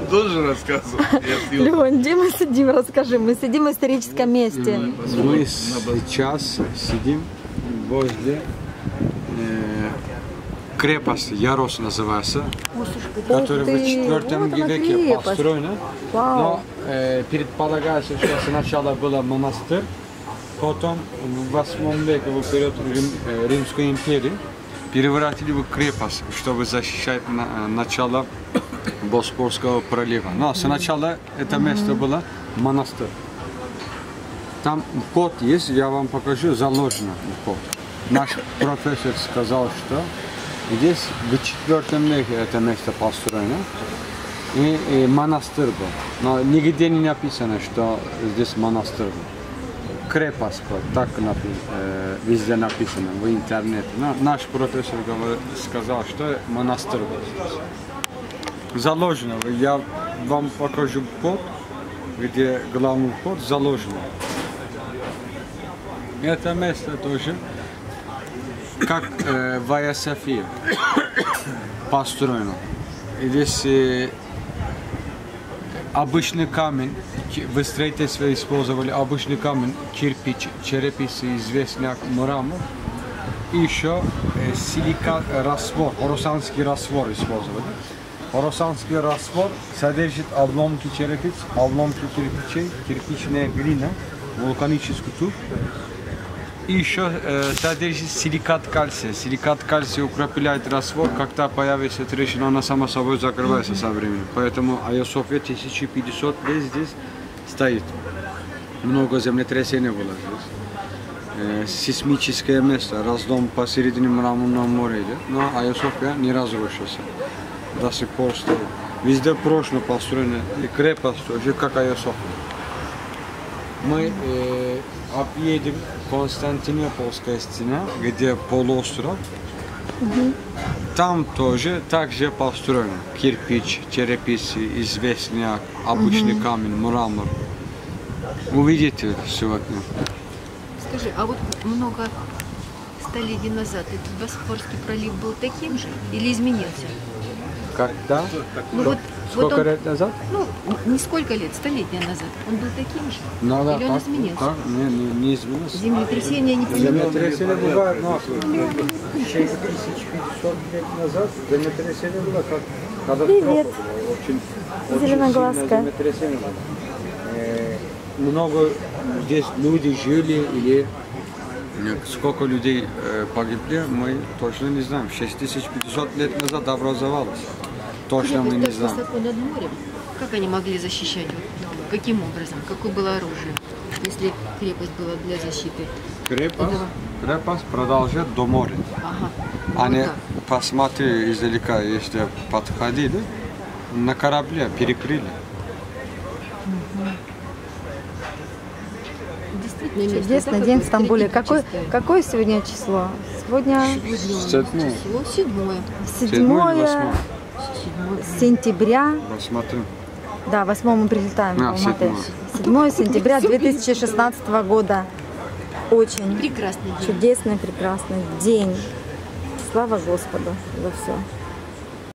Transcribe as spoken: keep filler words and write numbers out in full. Диму тоже рассказывал. Леон, где мы сидим, расскажи. Мы сидим в историческом месте. Мы сейчас сидим возле крепости, Ярос называется, которая в четвёртом веке построена. Но предполагается, что сначала был монастырь, потом в восьмом веке в период Римской империи перевратили в крепость, чтобы защищать начало Босфорского пролива. Но сначала это место было монастырь. Там вход есть, я вам покажу, заложено вход. Наш профессор сказал, что здесь в четвёртом веке это место построено, и, и монастырь был. Но нигде не написано, что здесь монастырь был. Крепость был, так напи э, везде написано, в интернете. Но наш профессор сказал, что монастырь был. Заложено, я вам покажу вход, где главный вход заложено. Это место тоже, как э, в Айя-Софии построено. Здесь э, обычный камень, в строительстве использовали обычный камень, кирпич, черепицы, известные как мрамор. И еще э, силикат, раствор, хоросанский раствор использовали. Хоросанский раствор содержит обломки черепиц, обломки кирпичей, кирпичная глина, вулканический туф. И еще э, содержит силикат кальция. Силикат кальция укрепляет раствор, когда появится трещина, она сама собой закрывается со временем. Поэтому Айя-София тысяча пятьсот лет здесь стоит. Много землетрясений было здесь. Э, сейсмическое место, разлом посередине Мраморного моря идет. Но Айя-София не разрушился. До сих пор стоит. Везде прочно построена и крепость, уже как Айя-София. Мы э, объедем Константинопольская стена, где полуостров. Угу. Там тоже также построено кирпич, черепицы, известняк, обычный угу. камень, мрамор. Увидите сегодня. Скажи, а вот много столетий назад этот Босфорский пролив был таким же или изменился? Когда? Ну, вот, сколько вот он, лет назад? Ну, не сколько лет, столетия назад. Он был таким же? Ну, да, или он так, изменился? Так, не, не, не изменился. Землетрясение не понимаю. Землетрясение было, но шесть тысяч пятьсот лет назад землетрясение было, как катастрофа. Очень, очень сильное землетрясение было. Э, много здесь люди жили или... Сколько людей погибли, мы точно не знаем. шесть тысяч пятьсот лет назад образовалось. Точно мы не знаем. Над морем. Как они могли защищать? Каким образом? Какое было оружие? Если крепость была для защиты? Крепость, крепость продолжает до моря. Ага. Они вот посмотрели издалека, если подходили, на корабле перекрыли. Чудесный день в Стамбуле. Какое, какое сегодня число? Сегодня седьмое. седьмое сентября. Посмотрим. Да, восьмого мы прилетаем в Алматы. седьмое сентября две тысячи шестнадцатого года. Очень прекрасный, чудесный, прекрасный день. Слава Господу за все.